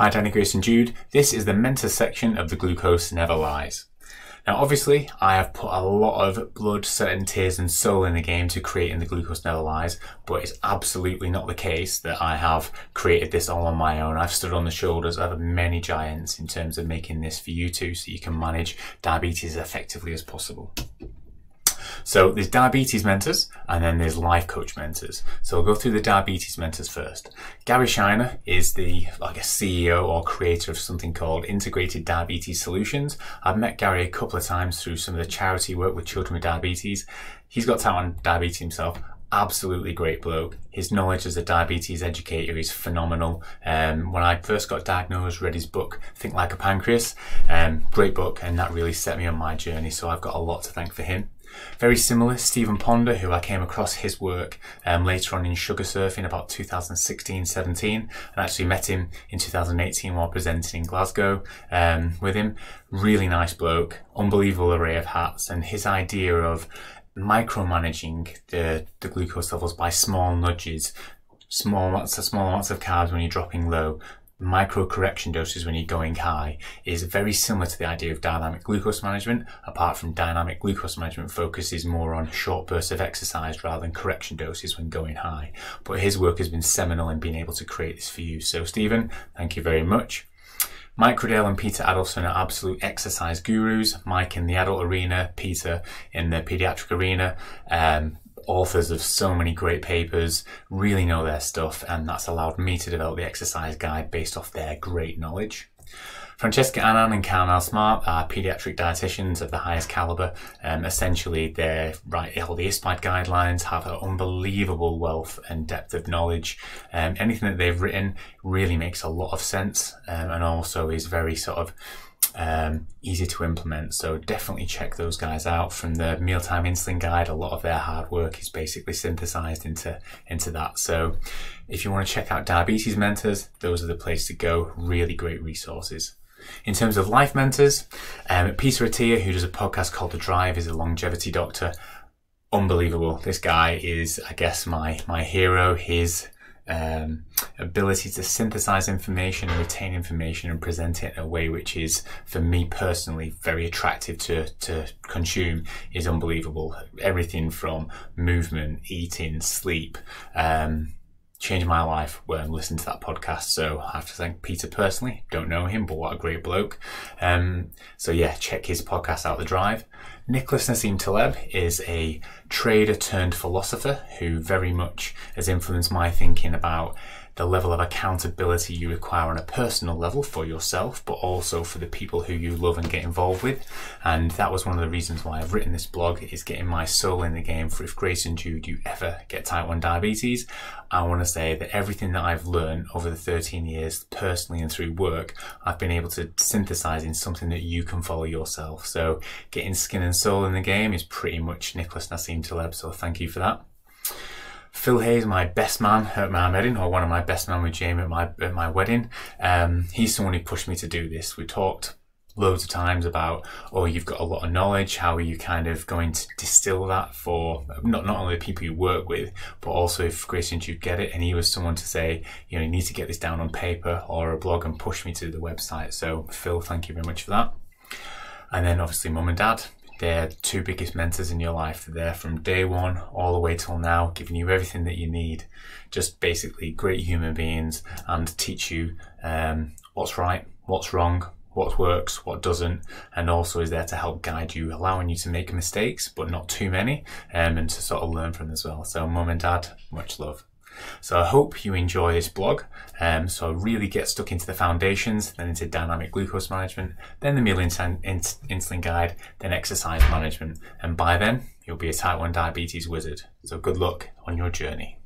Hi, Tiny Grace and Jude. This is the mentor section of The Glucose Never Lies. Now, obviously, I have put a lot of blood, sweat and tears and soul in the game to creating The Glucose Never Lies, but it's absolutely not the case that I have created this all on my own. I've stood on the shoulders of many giants in terms of making this for you two so you can manage diabetes as effectively as possible. So there's diabetes mentors and then there's life coach mentors. So we'll go through the diabetes mentors first. Gary Scheiner is the CEO or creator of something called Integrated Diabetes Solutions. I've met Gary a couple of times through some of the charity work with children with diabetes. He's got time on diabetes himself. Absolutely great bloke. His knowledge as a diabetes educator is phenomenal. When I first got diagnosed, read his book, Think Like a Pancreas. Great book, and that really set me on my journey. So I've got a lot to thank for him. Very similar, Stephen Ponder, who I came across his work later on in Sugar Surf in about 2016-17, and actually met him in 2018 while presenting in Glasgow with him. Really nice bloke, unbelievable array of hats, and his idea of micromanaging the glucose levels by small nudges, small amounts of carbs when you're dropping low, micro correction doses when you're going high, is very similar to the idea of dynamic glucose management, apart from dynamic glucose management focuses more on short bursts of exercise rather than correction doses when going high. But his work has been seminal in being able to create this for you. So Stephen, thank you very much. Mike Cradale and Peter Adelson are absolute exercise gurus. Mike in the adult arena, Peter in the pediatric arena. Authors of so many great papers, really know their stuff, and that's allowed me to develop the exercise guide based off their great knowledge. Francesca Annan and Carmel Smart are paediatric dietitians of the highest caliber. Essentially, they write all the ISPAD guidelines, have an unbelievable wealth and depth of knowledge. Anything that they've written really makes a lot of sense, and also is very sort of easy to implement. So definitely check those guys out. From the Mealtime Insulin Guide, a lot of their hard work is basically synthesized into that. So if you want to check out diabetes mentors, those are the place to go. Really great resources. In terms of life mentors, Peter Attia, who does a podcast called The Drive, is a longevity doctor. Unbelievable. This guy is, I guess, my hero. His ability to synthesize information and retain information and present it in a way which is, for me personally, very attractive to consume is unbelievable. Everything from movement, eating, sleep, changed my life when listening to that podcast. So I have to thank Peter personally. Don't know him, but what a great bloke. So yeah, check his podcast out, The Drive. Nicholas Nassim Taleb is a trader turned philosopher who very much has influenced my thinking about the level of accountability you require on a personal level for yourself, but also for the people who you love and get involved with. And that was one of the reasons why I've written this blog, is getting my soul in the game for if Grace and Jude, you ever get type 1 diabetes. I want to say that everything that I've learned over the 13 years personally and through work, I've been able to synthesize in something that you can follow yourself. So getting skin and soul in the game is pretty much Nicholas Nassim Taleb. So thank you for that. Phil Hayes, my best man at my wedding, or one of my best men with Jamie at my wedding. He's someone who pushed me to do this. We talked loads of times about, oh, you've got a lot of knowledge. How are you kind of going to distill that for not only the people you work with, but also if Grace and Jude get it? And he was someone to say, you know, you need to get this down on paper or a blog, and push me to the website. So Phil, thank you very much for that. And then obviously Mum and Dad. They're the two biggest mentors in your life. They're there from day one all the way till now, giving you everything that you need. Just basically great human beings, and teach you what's right, what's wrong, what works, what doesn't, and also is there to help guide you, allowing you to make mistakes, but not too many, and to sort of learn from as well. So Mum and Dad, much love. So I hope you enjoy this blog. So I really get stuck into the foundations, then into dynamic glucose management, then the meal insulin guide, then exercise management. And by then, you'll be a type 1 diabetes wizard. So good luck on your journey.